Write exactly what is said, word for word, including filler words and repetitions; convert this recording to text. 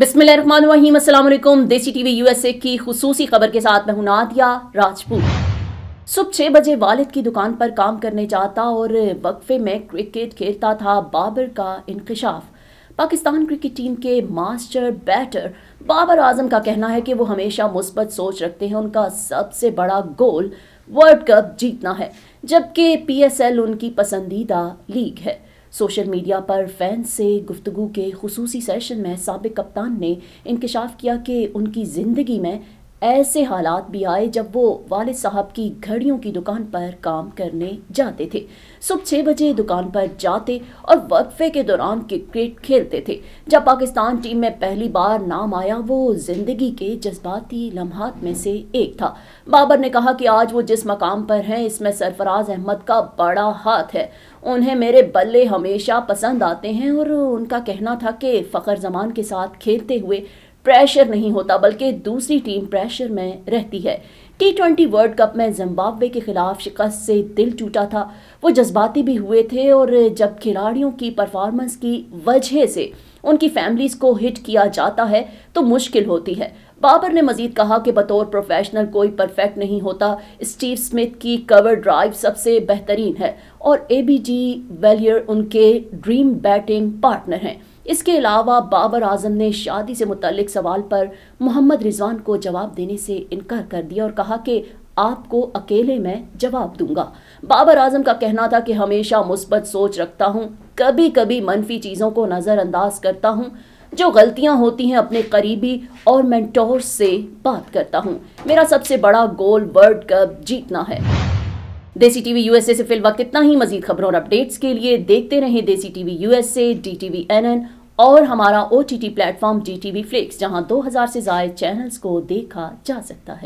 बिस्मिल्लाहिर्रहमानिर्रहीम, अस्सलाम वालेकुम। देसी टीवी यूएसए की खुसूसी खबर के साथ मैं हूं नादिया राजपूत। सुबह छः बजे वालिद की दुकान पर काम करने जाता और वक्फे में क्रिकेट खेलता था बाबर का इंकशाफ। पाकिस्तान क्रिकेट टीम के मास्टर बैटर बाबर आजम का कहना है कि वो हमेशा मुस्बत सोच रखते हैं। उनका सबसे बड़ा गोल वर्ल्ड कप जीतना है, जबकि पी एस एल उनकी पसंदीदा लीग है। सोशल मीडिया पर फैंस से गुफ्तगू के खुसूसी सेशन में साबिक कप्तान ने इंकशाफ किया कि उनकी ज़िंदगी में ऐसे हालात भी आए जब वो वालिद साहब की घड़ियों की दुकान पर काम करने जाते थे। सुबह छः बजे दुकान पर जाते और वक्फे के दौरान क्रिकेट खेलते थे। जब पाकिस्तान टीम में पहली बार नाम आया, वो ज़िंदगी के जज्बाती लम्हात में से एक था। बाबर ने कहा कि आज वो जिस मकाम पर हैं, इसमें सरफराज अहमद का बड़ा हाथ है। उन्हें मेरे बल्ले हमेशा पसंद आते हैं और उनका कहना था कि फ़खर जमान के साथ खेलते हुए प्रेशर नहीं होता, बल्कि दूसरी टीम प्रेशर में रहती है। टी ट्वेंटी वर्ल्ड कप में जिम्बाब्वे के खिलाफ शिकस्त से दिल टूटा था। वो जज्बाती भी हुए थे और जब खिलाड़ियों की परफॉर्मेंस की वजह से उनकी फैमिलीज़ को हिट किया जाता है तो मुश्किल होती है। बाबर ने मजीद कहा कि बतौर प्रोफेशनल कोई परफेक्ट नहीं होता। स्टीव स्मिथ की कवर ड्राइव सबसे बेहतरीन है और ए बी जी वेलियर उनके ड्रीम बैटिंग पार्टनर हैं। इसके अलावा बाबर आजम ने शादी से मुतल्लिक सवाल पर मोहम्मद रिजवान को जवाब देने से इनकार कर दिया और कहा कि आपको अकेले में जवाब दूंगा। बाबर आजम का कहना था कि हमेशा मुस्बत सोच रखता हूं, कभी कभी मनफी चीज़ों को नज़रअंदाज करता हूं। जो गलतियां होती हैं अपने करीबी और मेंटोर से बात करता हूं। मेरा सबसे बड़ा गोल वर्ल्ड कप जीतना है। देसी टीवी यूएसए से फिलहाल इतना ही। मजीद खबरों और अपडेट्स के लिए देखते रहें desi TV USA, D T V N N और हमारा O T T platform D T V Flix, जहां दो हज़ार से ज्यादा चैनल्स को देखा जा सकता है।